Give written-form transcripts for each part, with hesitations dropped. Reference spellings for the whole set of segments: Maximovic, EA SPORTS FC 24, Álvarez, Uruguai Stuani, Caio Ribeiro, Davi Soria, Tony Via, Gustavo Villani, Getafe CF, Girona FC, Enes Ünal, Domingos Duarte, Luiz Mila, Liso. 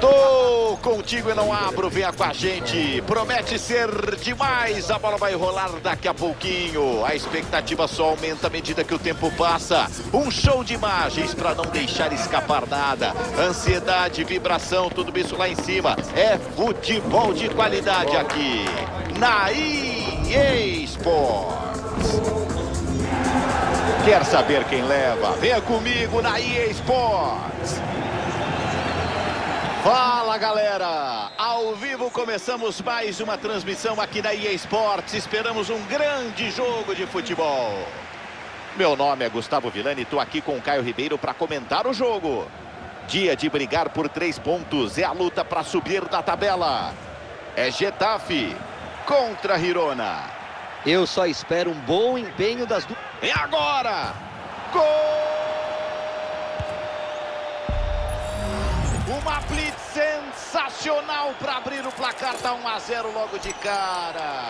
Estou contigo e não abro, venha com a gente. Promete ser demais, a bola vai rolar daqui a pouquinho. A expectativa só aumenta à medida que o tempo passa. Um show de imagens para não deixar escapar nada. Ansiedade, vibração, tudo isso lá em cima. É futebol de qualidade aqui na EA Sports. Quer saber quem leva? Venha comigo na EA Sports. Fala, galera! Ao vivo começamos mais uma transmissão aqui da EA Sports. Esperamos um grande jogo de futebol. Meu nome é Gustavo Villani e estou aqui com o Caio Ribeiro para comentar o jogo. Dia de brigar por 3 pontos. É a luta para subir da tabela. É Getafe contra Girona. Eu só espero um bom empenho das duas. E agora! Gol! Uma blitz sensacional para abrir o placar, dá 1 a 0 logo de cara.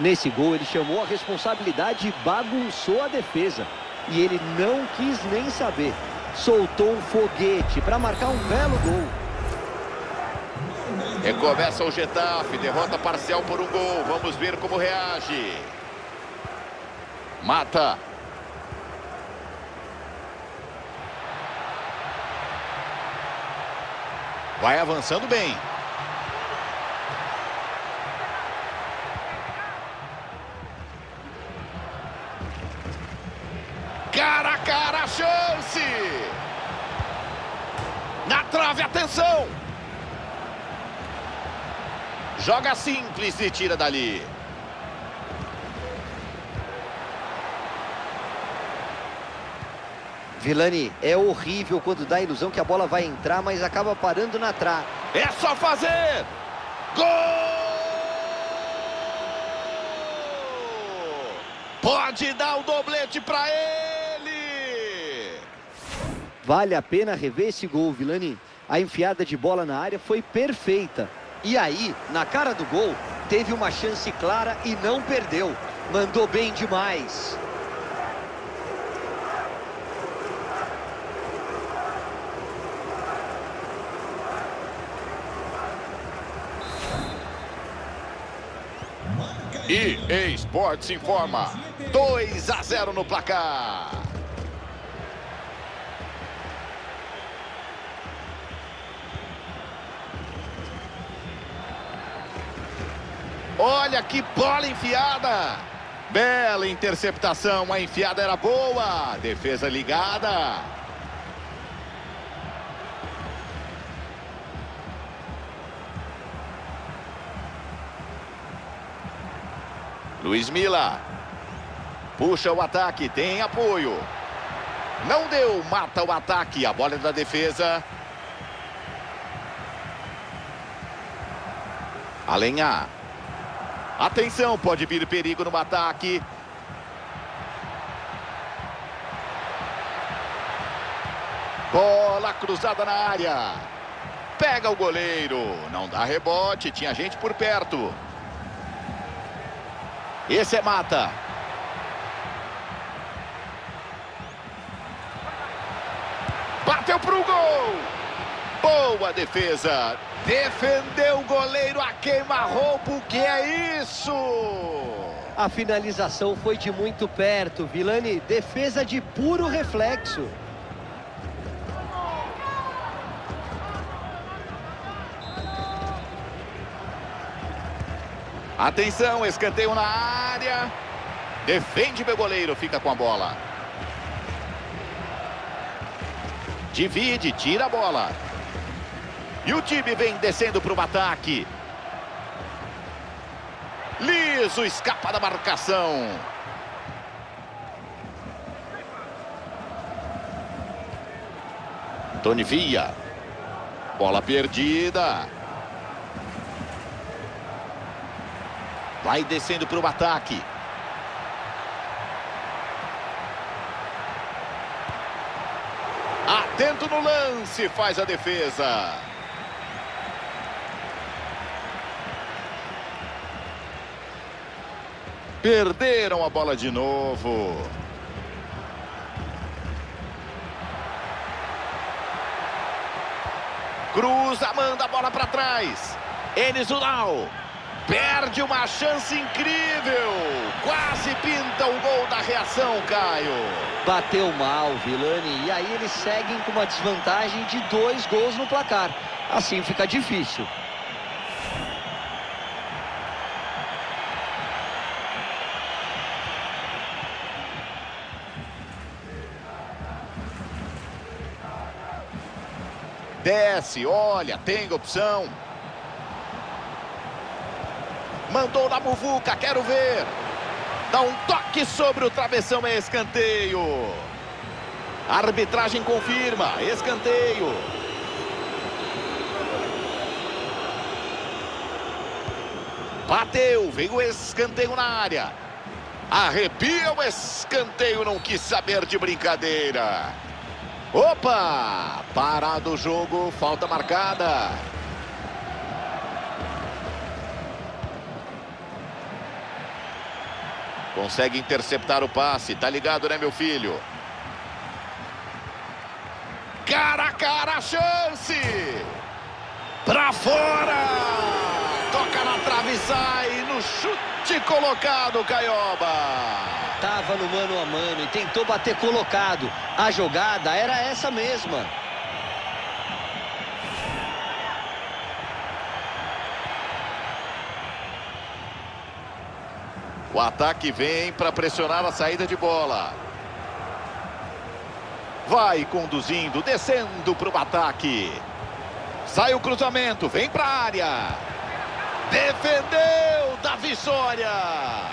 Nesse gol ele chamou a responsabilidade e bagunçou a defesa. E ele não quis nem saber. Soltou um foguete para marcar um belo gol. Recomeça o Getafe, derrota parcial por 1 gol. Vamos ver como reage. Mata. Vai avançando bem. Cara a cara, chance! Na trave, atenção! Joga simples e tira dali. Villani, é horrível quando dá a ilusão que a bola vai entrar, mas acaba parando na trave. É só fazer! Gol! Pode dar o doblete para ele! Vale a pena rever esse gol, Villani. A enfiada de bola na área foi perfeita. E aí, na cara do gol, teve uma chance clara e não perdeu. Mandou bem demais. EA Sports informa, 2 a 0 no placar. Olha que bola enfiada. Bela interceptação, a enfiada era boa. Defesa ligada. Luiz Mila puxa o ataque, tem apoio. Não deu, mata o ataque, a bola é da defesa. Alenhar. Atenção, pode vir perigo no ataque. Bola cruzada na área. Pega o goleiro, não dá rebote, tinha gente por perto. Esse é mata. Bateu pro gol. Boa defesa. Defendeu o goleiro a queima-roupa. O que é isso? A finalização foi de muito perto, Villani. Defesa de puro reflexo. Atenção, escanteio na área. Defende meu goleiro, fica com a bola. Divide, tira a bola. E o time vem descendo para o ataque. Liso, escapa da marcação. Tony Via. Bola perdida. Vai descendo para o ataque. Atento no lance, faz a defesa. Perderam a bola de novo. Cruza, manda a bola para trás. Enes Ünal perde uma chance incrível. Quase pinta o gol da reação, Caio. Bateu mal, Villani. E aí eles seguem com uma desvantagem de 2 gols no placar. Assim fica difícil. Desce, olha, tem opção. Mandou na muvuca, quero ver. Dá um toque sobre o travessão, é escanteio. A arbitragem confirma, escanteio. Bateu, veio o escanteio na área. Arrepia o escanteio, não quis saber de brincadeira. Opa! Parado o jogo, falta marcada. Consegue interceptar o passe, tá ligado, né, meu filho? Cara a cara, chance! Pra fora! Toca na trave e sai no chute colocado, Caioba! Estava no mano a mano e tentou bater colocado. A jogada era essa mesma. O ataque vem para pressionar a saída de bola. Vai conduzindo, descendo para o ataque. Sai o cruzamento, vem para a área. Defendeu Davi Soria.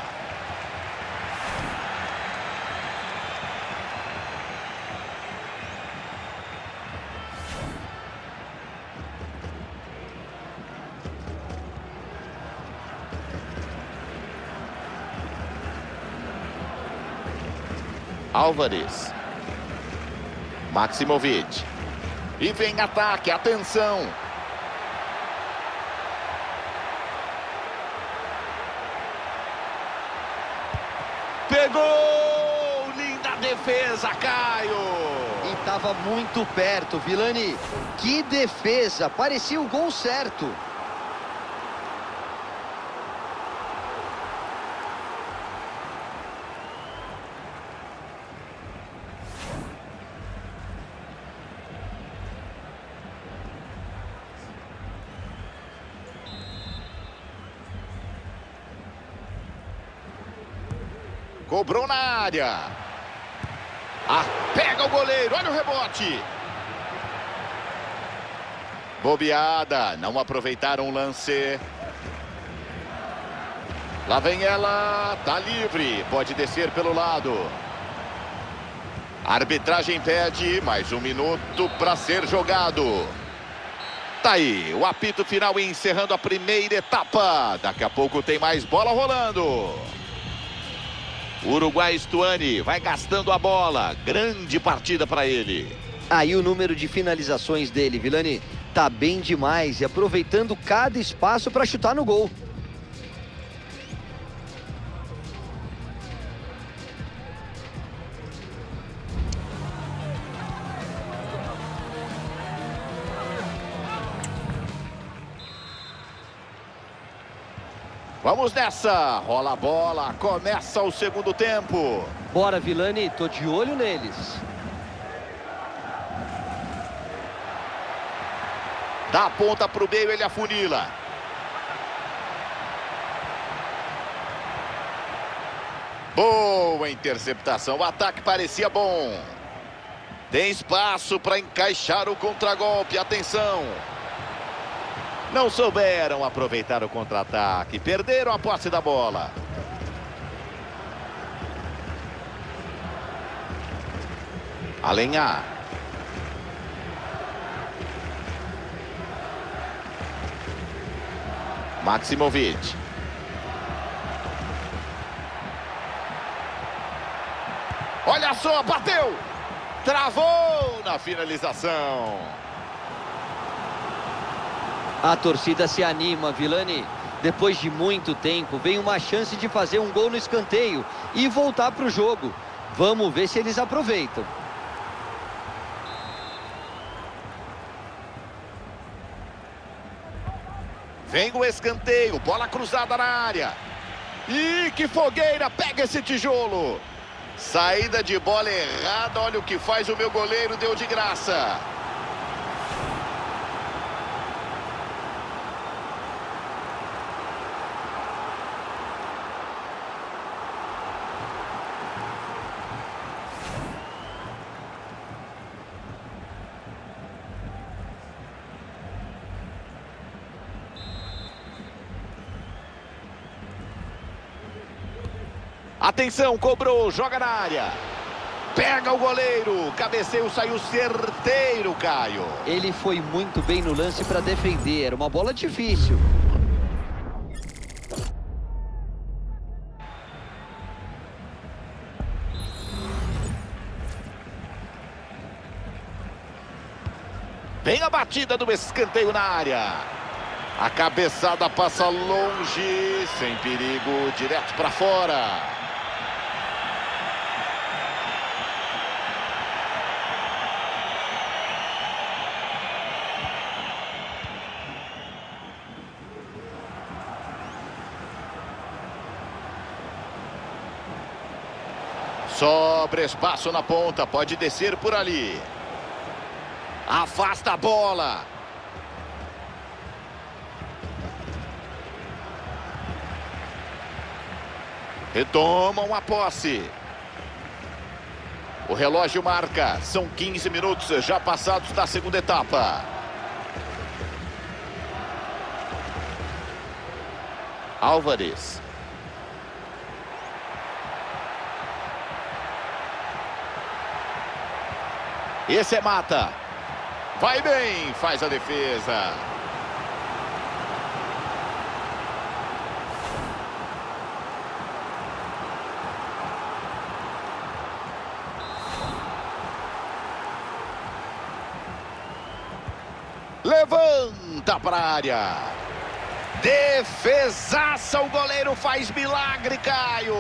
Álvarez, Maximovic, e vem ataque, atenção. Pegou, linda defesa, Caio. E estava muito perto, Villani. Que defesa, parecia o gol certo. Cobrou na área. Pega o goleiro, olha o rebote. Bobeada, não aproveitaram o lance. Lá vem ela, tá livre, pode descer pelo lado. A arbitragem pede mais 1 minuto para ser jogado. Tá aí, o apito final encerrando a primeira etapa. Daqui a pouco tem mais bola rolando. Uruguai Stuani vai gastando a bola. Grande partida para ele. Aí o número de finalizações dele, Villani, tá bem demais. E aproveitando cada espaço para chutar no gol. Vamos nessa, rola a bola, começa o segundo tempo. Bora, Villani, tô de olho neles. Dá a ponta pro meio, ele afunila. Boa interceptação, o ataque parecia bom. Tem espaço para encaixar o contragolpe, atenção. Não souberam aproveitar o contra-ataque. Perderam a posse da bola. Alenhar. Maximovic. Olha só, bateu! Travou na finalização. A torcida se anima, Villani. Depois de muito tempo, vem uma chance de fazer um gol no escanteio e voltar para o jogo. Vamos ver se eles aproveitam. Vem o escanteio, bola cruzada na área. Ih, que fogueira, pega esse tijolo. Saída de bola errada, olha o que faz o meu goleiro, deu de graça. Atenção, cobrou, joga na área. Pega o goleiro, cabeceio, saiu certeiro, Caio. Ele foi muito bem no lance para defender, era uma bola difícil. Vem a batida do escanteio na área. A cabeçada passa longe, sem perigo, direto para fora. Sobra espaço na ponta, pode descer por ali. Afasta a bola. Retomam a posse. O relógio marca, são 15 minutos já passados da segunda etapa. Álvarez. Esse é Mata. Vai bem, faz a defesa. Levanta para a área. Defesaça, o goleiro faz milagre, Caio.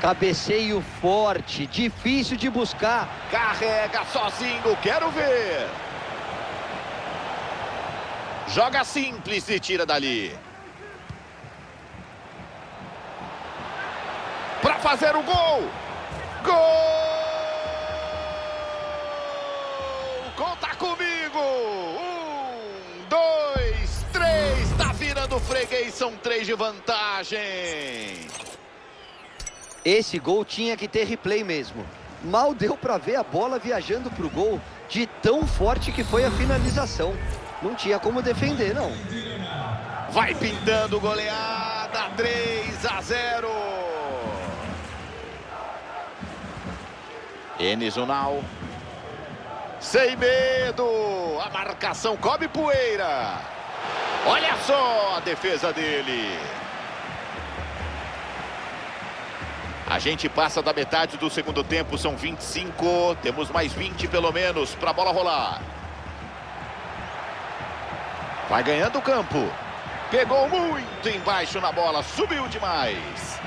Cabeceio forte, difícil de buscar. Carrega sozinho, quero ver. Joga simples e tira dali. Para fazer o gol. Gol! Conta comigo. 1, 2, 3. Tá virando freguês, são 3 de vantagem. Esse gol tinha que ter replay mesmo. Mal deu para ver a bola viajando para o gol de tão forte que foi a finalização. Não tinha como defender, não. Vai pintando goleada, 3-0. Enes Ünal. Sem medo. A marcação come poeira. Olha só a defesa dele. A gente passa da metade do segundo tempo, são 25, temos mais 20 pelo menos para a bola rolar. Vai ganhando o campo. Pegou muito embaixo na bola, subiu demais.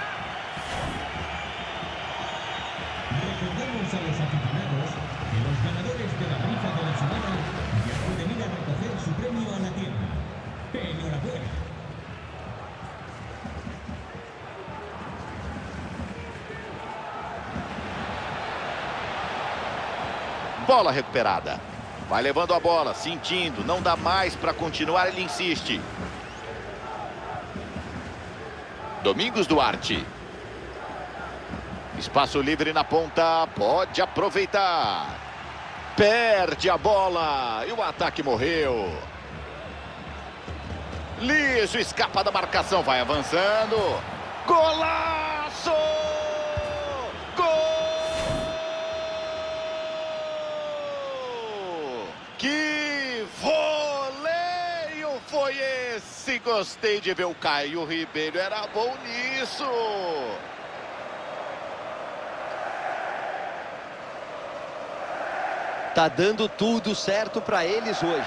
Bola recuperada. Vai levando a bola, sentindo, não dá mais para continuar, ele insiste. Domingos Duarte. Espaço livre na ponta, pode aproveitar. Perde a bola e o ataque morreu. Liso escapa da marcação, vai avançando. Golaço! Que voleio foi esse? Gostei de ver o Caio Ribeiro, era bom nisso. Tá dando tudo certo para eles hoje.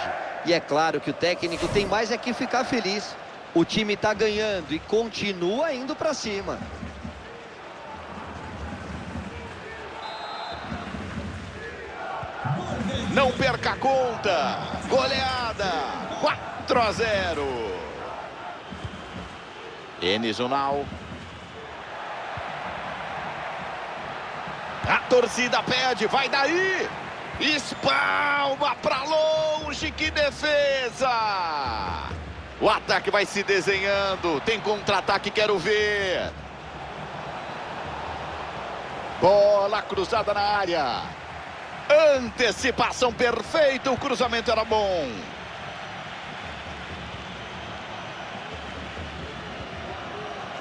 E é claro que o técnico tem mais é que ficar feliz. O time tá ganhando e continua indo para cima. Não perca a conta, goleada, 4-0. Enes Ünal. A torcida pede, vai daí! Espalma pra longe, que defesa! O ataque vai se desenhando, tem contra-ataque, quero ver. Bola cruzada na área. Antecipação perfeita, o cruzamento era bom.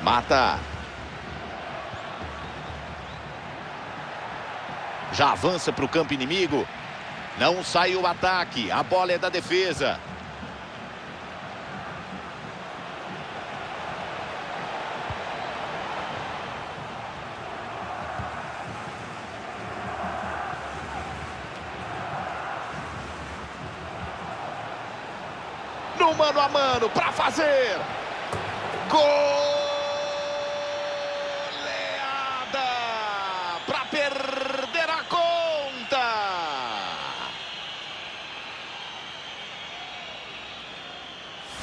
Mata. Já avança para o campo inimigo. Não sai o ataque, a bola é da defesa. No mano a mano, para fazer. Gol!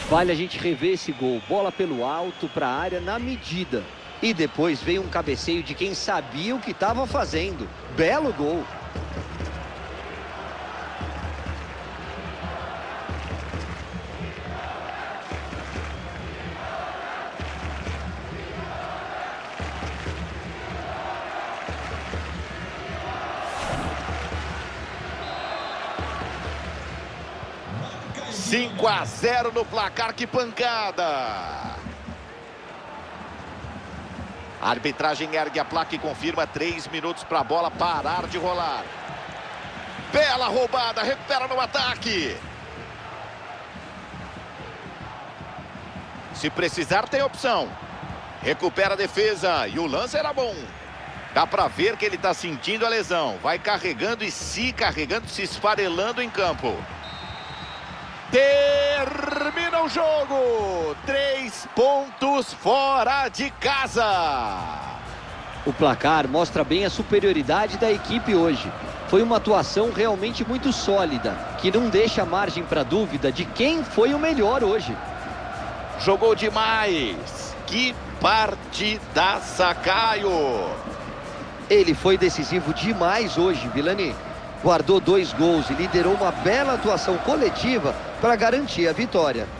Vale a gente rever esse gol, bola pelo alto para a área na medida. E depois veio um cabeceio de quem sabia o que estava fazendo. Belo gol. A 0 no placar, que pancada! A arbitragem ergue a placa e confirma 3 minutos para a bola parar de rolar. Bela roubada, recupera no ataque. Se precisar, tem opção. Recupera a defesa e o lance era bom. Dá para ver que ele está sentindo a lesão. Vai carregando e se carregando, se esfarelando em campo. Termina o jogo, 3 pontos fora de casa. O placar mostra bem a superioridade da equipe hoje. Foi uma atuação realmente muito sólida, que não deixa margem para dúvida de quem foi o melhor hoje. Jogou demais, que partidaça, Caio. Ele foi decisivo demais hoje, Villani. Guardou 2 gols e liderou uma bela atuação coletiva para garantir a vitória.